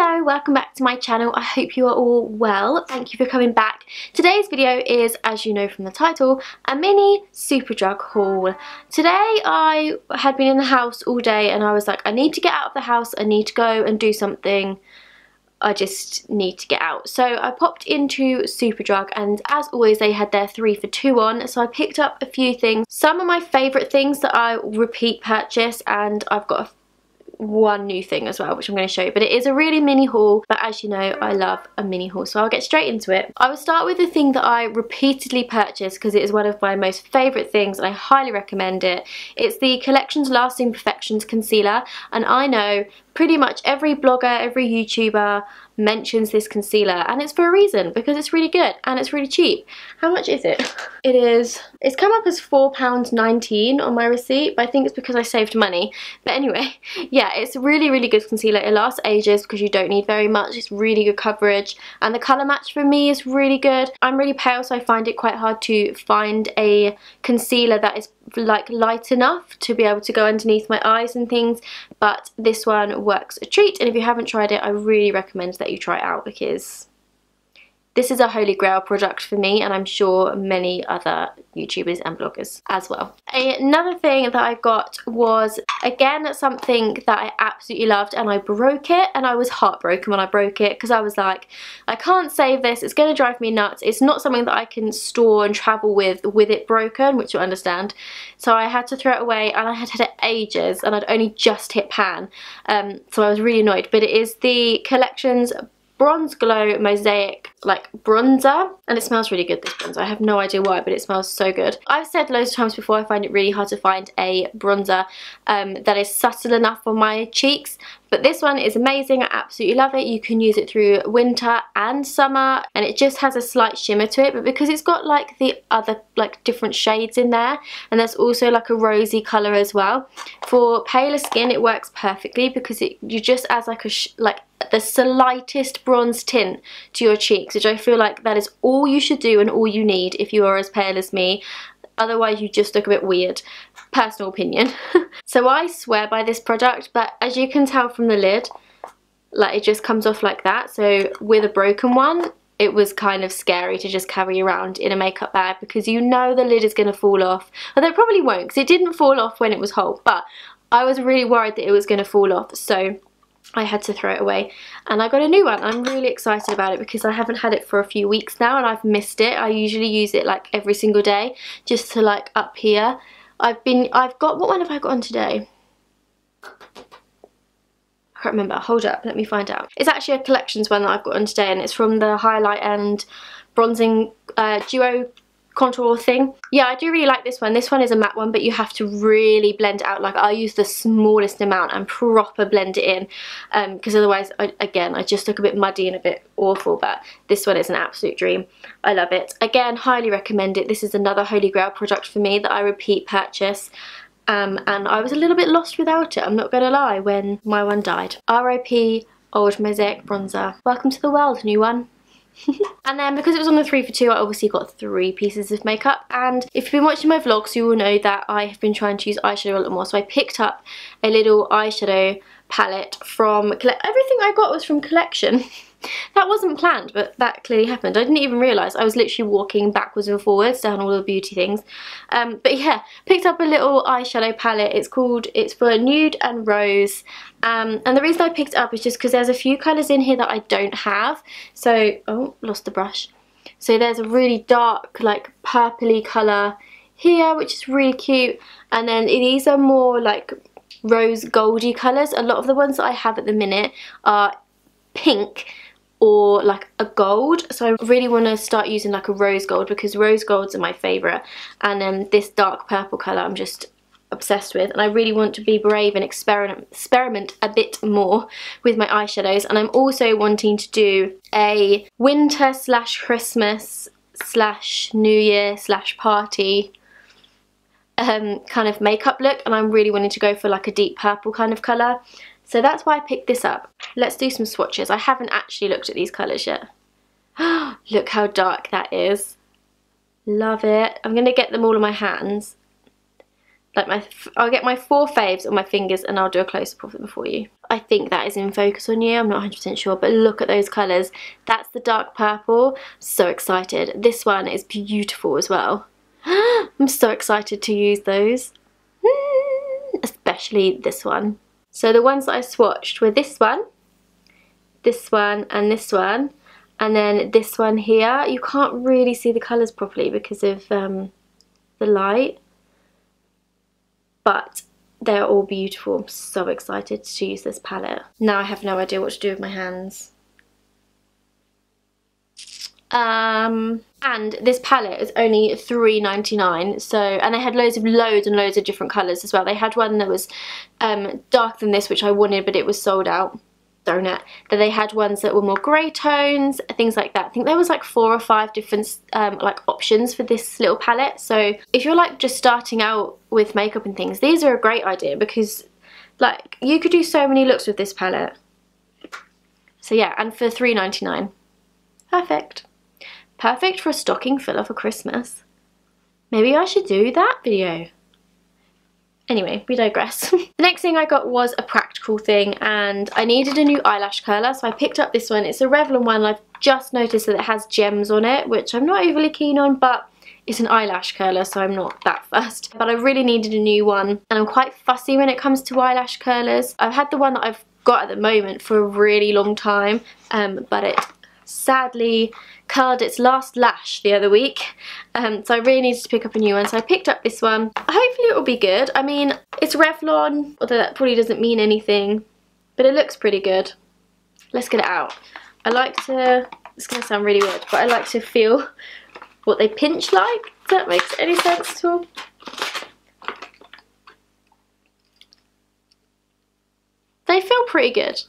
Hello, welcome back to my channel. I hope you are all well. Thank you for coming back. Today's video is, as you know from the title, a mini Superdrug haul. Today I had been in the house all day and I was like, I need to get out of the house, I need to go and do something. I just need to get out. So I popped into Superdrug and as always they had their 3 for 2 on, so I picked up a few things. Some of my favourite things that I repeat purchase, and I've got one new thing as well which I'm going to show you, but it is a really mini haul, but as you know I love a mini haul, so I'll get straight into it. I will start with the thing that I repeatedly purchase because it is one of my most favourite things and I highly recommend it. It's the Collections Lasting Perfections Concealer, and I know pretty much every blogger, every YouTuber mentions this concealer, and it's for a reason because it's really good and it's really cheap. How much is it? It's come up as £4.19 on my receipt, but I think it's because I saved money. But anyway, yeah, it's a really, really good concealer. It lasts ages because you don't need very much. It's really good coverage and the colour match for me is really good. I'm really pale, so I find it quite hard to find a concealer that is like light enough to be able to go underneath my eyes and things, but this one works a treat, and if you haven't tried it I really recommend that you try it out because this is a holy grail product for me, and I'm sure many other YouTubers and bloggers as well. Another thing that I got was, again, something that I absolutely loved, and I broke it and I was heartbroken when I broke it because I was like, I can't save this, it's going to drive me nuts. It's not something that I can store and travel with it broken, which you understand. So I had to throw it away, and I had had it ages and I'd only just hit pan, so I was really annoyed. But it is the Collections Bronze Glow Mosaic like bronzer, and it smells really good, this bronzer. I have no idea why, but it smells so good. I've said loads of times before I find it really hard to find a bronzer that is subtle enough on my cheeks, but this one is amazing. I absolutely love it. You can use it through winter and summer, and it just has a slight shimmer to it, but because it's got like the other like different shades in there, and there's also like a rosy colour as well. For paler skin it works perfectly because you just add like a the slightest bronze tint to your cheeks, which I feel like that is all you should do and all you need if you are as pale as me. Otherwise you just look a bit weird. Personal opinion. So I swear by this product, but as you can tell from the lid, like it just comes off like that. So with a broken one, it was kind of scary to just carry around in a makeup bag because you know the lid is going to fall off. Although it probably won't because it didn't fall off when it was whole, but I was really worried that it was going to fall off, so I had to throw it away, and I got a new one. I'm really excited about it because I haven't had it for a few weeks now and I've missed it. I usually use it like every single day just to like up here. I've got, what one have I got on today? I can't remember. Hold up, let me find out. It's actually a Collections one that I've got on today, and it's from the highlight and bronzing duo contour thing. Yeah, I do really like this one. This one is a matte one, but you have to really blend it out. Like I use the smallest amount and proper blend it in, because otherwise I just look a bit muddy and a bit awful. But this one is an absolute dream. I love it. Again, highly recommend it. This is another holy grail product for me that I repeat purchase. And I was a little bit lost without it, I'm not gonna lie, when my one died. RIP old mosaic bronzer. Welcome to the world, new one. And then because it was on the 3 for 2, I obviously got 3 pieces of makeup, and if you've been watching my vlogs you will know that I have been trying to use eyeshadow a lot more, so I picked up a little eyeshadow palette from everything I got was from Collection. That wasn't planned, but that clearly happened. I didn't even realise. I was literally walking backwards and forwards down all the beauty things. But yeah, picked up a little eyeshadow palette. It's for Nude and Rose. And the reason I picked it up is just because there's a few colours in here that I don't have. So, oh, lost the brush. So there's a really dark, like, purpley colour here, which is really cute. And then these are more, like, rose goldy colours. A lot of the ones that I have at the minute are pink or like a gold, so I really want to start using like a rose gold because rose golds are my favourite, and then this dark purple colour I'm just obsessed with, and I really want to be brave and experiment a bit more with my eyeshadows. And I'm also wanting to do a winter slash Christmas slash New Year slash party kind of makeup look, and I'm really wanting to go for like a deep purple kind of colour, so that's why I picked this up. Let's do some swatches. I haven't actually looked at these colours yet. Look how dark that is. Love it. I'm going to get them all on my hands. Like I'll get my 4 faves on my fingers and I'll do a close-up of them for you. I think that is in focus on you, I'm not 100% sure, but look at those colours. That's the dark purple. So excited. This one is beautiful as well. I'm so excited to use those, especially this one. So the ones that I swatched were this one, and then this one here. You can't really see the colours properly because of the light, but they're all beautiful. I'm so excited to use this palette. Now I have no idea what to do with my hands. And this palette is only £3.99, so, and they had loads of different colours as well. They had one that was darker than this, which I wanted, but it was sold out. Darn it. Then they had ones that were more grey tones, things like that. I think there was like 4 or 5 different like options for this little palette. So if you're like just starting out with makeup and things, these are a great idea, because like you could do so many looks with this palette. So yeah, and for £3.99, perfect. Perfect for a stocking filler for Christmas. Maybe I should do that video. Anyway, we digress. The next thing I got was a practical thing, and I needed a new eyelash curler, so I picked up this one. It's a Revlon one. I've just noticed that it has gems on it, which I'm not overly keen on, but it's an eyelash curler, so I'm not that fussed. But I really needed a new one, and I'm quite fussy when it comes to eyelash curlers. I've had the one that I've got at the moment for a really long time, but it sadly curled its last lash the other week, so I really needed to pick up a new one, so I picked up this one. Hopefully it will be good. I mean, it's Revlon, although that probably doesn't mean anything, but it looks pretty good. Let's get it out. I like to, it's going to sound really weird, but I like to feel what they pinch like, if that makes any sense at all. They feel pretty good.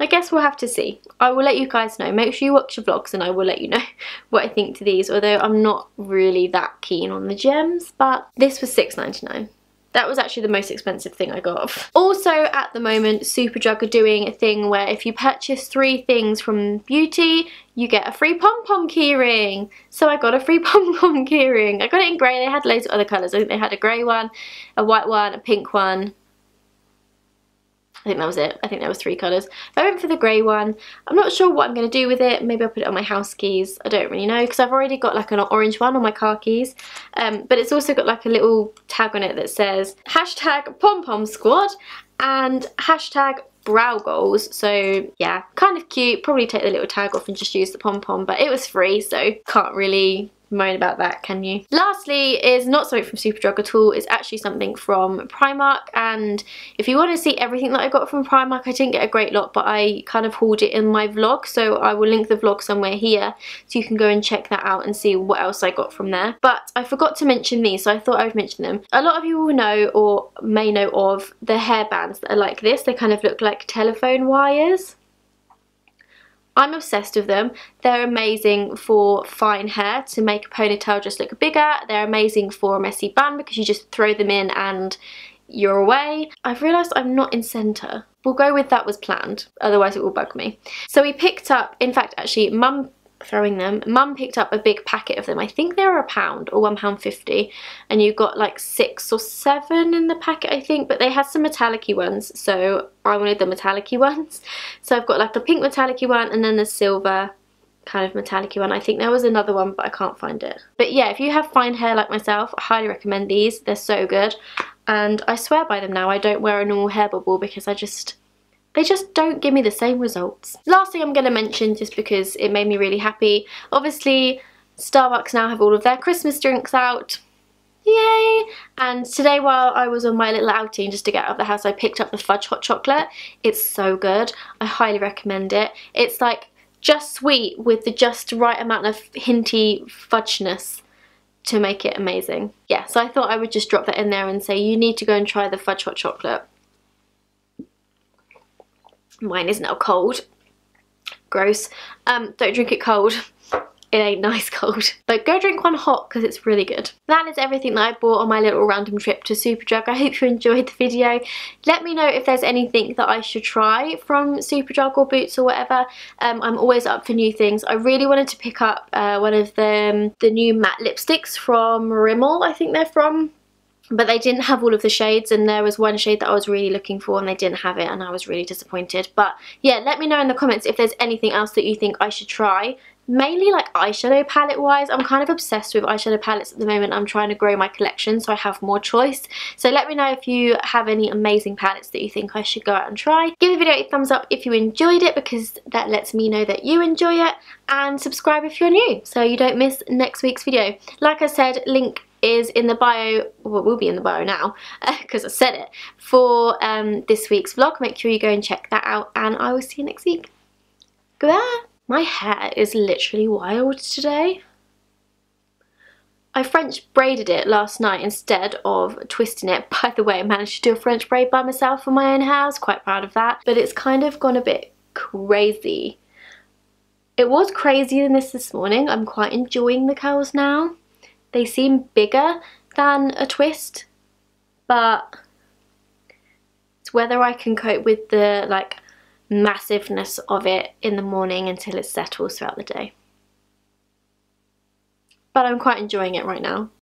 I guess we'll have to see. I will let you guys know. Make sure you watch the vlogs and I will let you know what I think to these, although I'm not really that keen on the gems, but this was £6.99. That was actually the most expensive thing I got. Also, at the moment, Superdrug are doing a thing where if you purchase 3 things from beauty, you get a free pom-pom keyring. So I got a free pom-pom keyring. I got it in grey. They had loads of other colours. I think they had a grey one, a white one, a pink one. I think that was it. I think there was 3 colours. I went for the grey one. I'm not sure what I'm going to do with it. Maybe I'll put it on my house keys. I don't really know, because I've already got like an orange one on my car keys. But it's also got like a little tag on it that says hashtag pom-pom squad and hashtag brow goals. So yeah, kind of cute. Probably take the little tag off and just use the pom-pom, but it was free, so can't really moan about that, can you? Lastly is not something from Superdrug at all. It's actually something from Primark, and if you want to see everything that I got from Primark, I didn't get a great lot, but I kind of hauled it in my vlog, so I will link the vlog somewhere here so you can go and check that out and see what else I got from there. But I forgot to mention these, so I thought I would mention them. A lot of you will know or may know of the hairbands that are like this. They kind of look like telephone wires. I'm obsessed with them. They're amazing for fine hair to make a ponytail just look bigger. They're amazing for a messy bun because you just throw them in and you're away. I've realised I'm not in centre. We'll go with that was planned, otherwise it will bug me. So we picked up, in fact actually Mum throwing them, Mum picked up a big packet of them. I think they were £1 or £1.50, and you got like 6 or 7 in the packet I think, but they had some metallic-y ones, so I wanted the metallic-y ones. So I've got like a pink metallic-y one and then the silver kind of metallic-y one. I think there was another one but I can't find it. But yeah, if you have fine hair like myself, I highly recommend these. They're so good and I swear by them now. I don't wear a normal hair bubble because I just, they just don't give me the same results. Last thing I'm going to mention, just because it made me really happy, obviously Starbucks now have all of their Christmas drinks out. Yay! And today while I was on my little outing just to get out of the house, I picked up the fudge hot chocolate. It's so good. I highly recommend it. It's like just sweet with the just right amount of hinty fudginess to make it amazing. Yeah, so I thought I would just drop that in there and say you need to go and try the fudge hot chocolate. Mine is now cold. Gross. Don't drink it cold. It ain't nice cold. But go drink one hot because it's really good. That is everything that I bought on my little random trip to Superdrug. I hope you enjoyed the video. Let me know if there's anything that I should try from Superdrug or Boots or whatever. I'm always up for new things. I really wanted to pick up one of the new matte lipsticks from Rimmel, I think they're from. But they didn't have all of the shades, and there was one shade that I was really looking for and they didn't have it, and I was really disappointed. But yeah, let me know in the comments if there's anything else that you think I should try. Mainly like eyeshadow palette wise, I'm kind of obsessed with eyeshadow palettes at the moment. I'm trying to grow my collection so I have more choice. So let me know if you have any amazing palettes that you think I should go out and try. Give the video a thumbs up if you enjoyed it, because that lets me know that you enjoy it, and subscribe if you're new so you don't miss next week's video. Like I said, link is in the bio, well, will be in the bio now because I said it, for this week's vlog. Make sure you go and check that out, and I will see you next week. Goodbye. My hair is literally wild today. I French braided it last night instead of twisting it. By the way, I managed to do a French braid by myself for my own hair. I was quite proud of that. But it's kind of gone a bit crazy. It was crazier than this morning. I'm quite enjoying the curls now. They seem bigger than a twist, but it's whether I can cope with the like massiveness of it in the morning until it settles throughout the day. But I'm quite enjoying it right now.